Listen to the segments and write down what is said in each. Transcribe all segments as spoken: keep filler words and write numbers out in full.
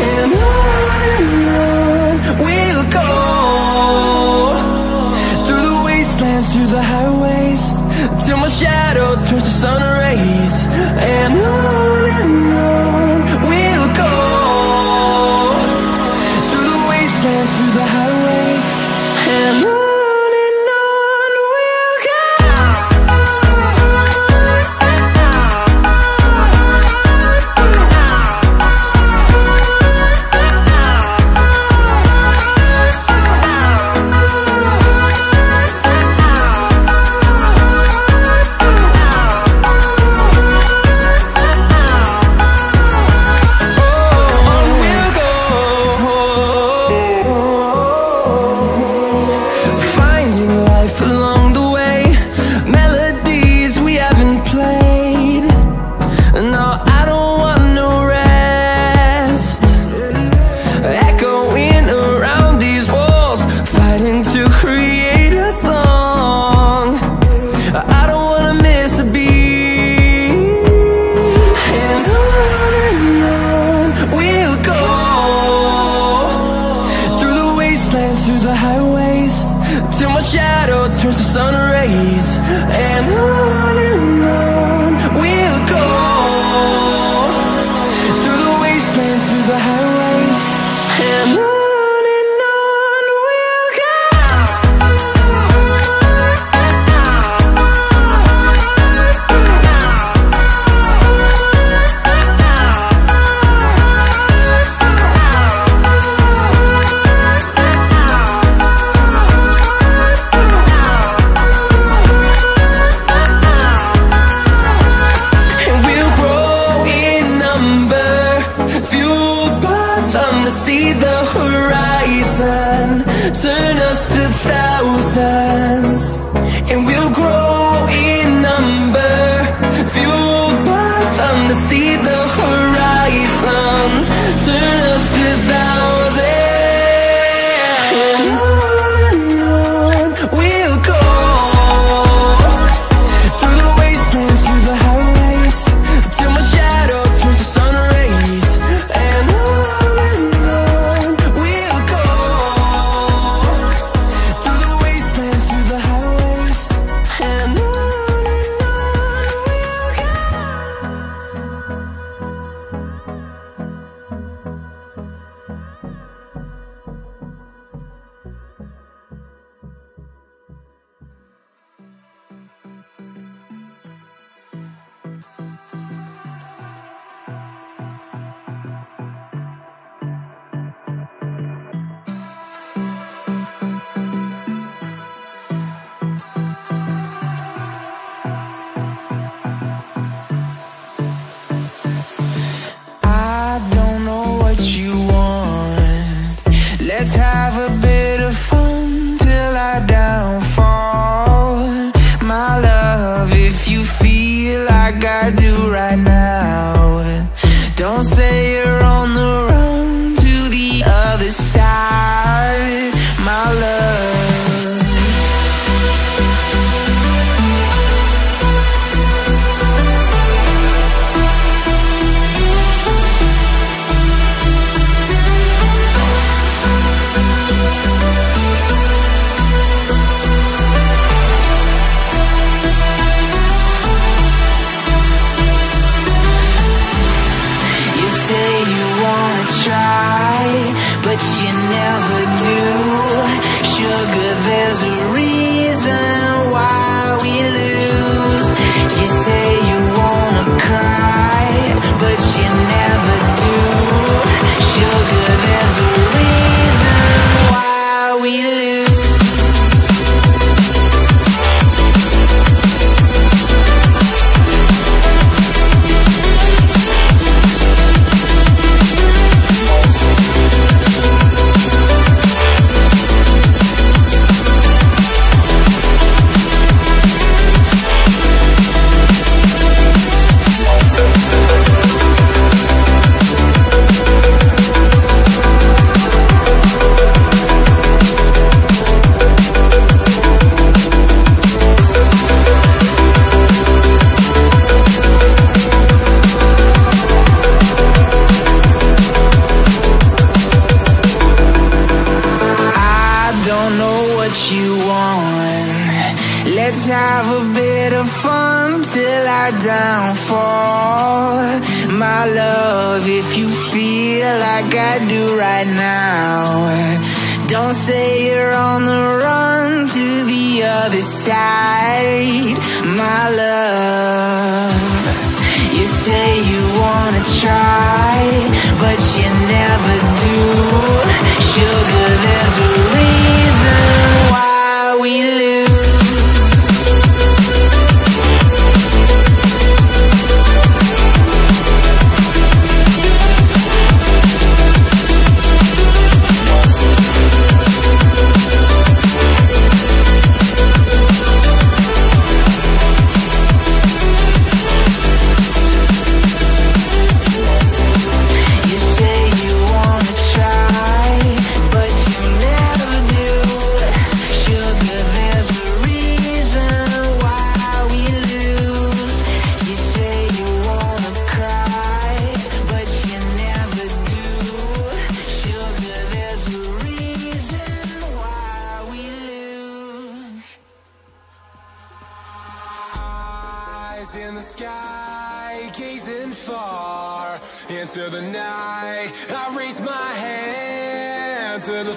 And on and on we'll go, through the wastelands, through the highways, till my shadow turns to sun rays. And on and on we'll go, through the wastelands, through the highways, and on. Through the highways, till my shadow turns to sun rays. And on and on we'll go, through the wastelands, through the highways, and on. See the horizon, turn us to thousands, and we'll grow in number, fueled by them to see the horizon, turn us to thousands. On and on we'll go, through the wastelands, through the highways, till my shadow turns to sun rays. And let's have a bit of fun till I downfall. My love, if you feel like I do right now, don't say you're on the run to the other side, my love. till I downfall. My love, if you feel like I do right now, don't say you're on the run to the other side. My love, you say you wanna try, but you never do. Sugar, there's a reason why we lose. In the sky, gazing far into the night, I raise my hand to the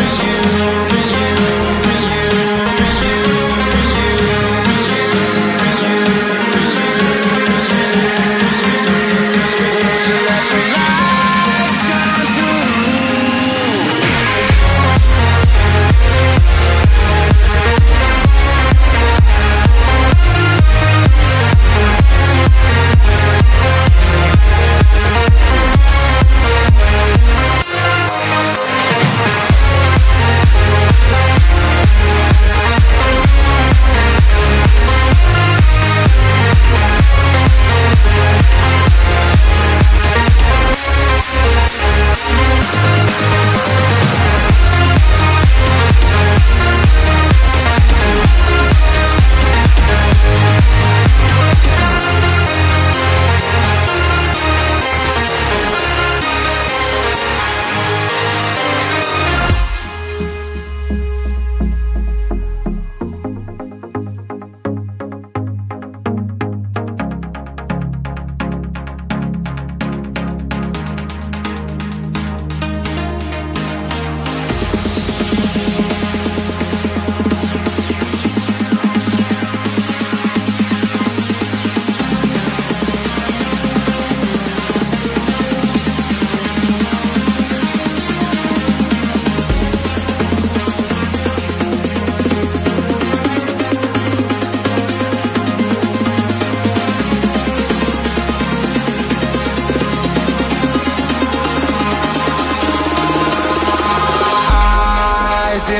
for you.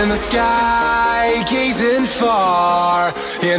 In the sky, gazing far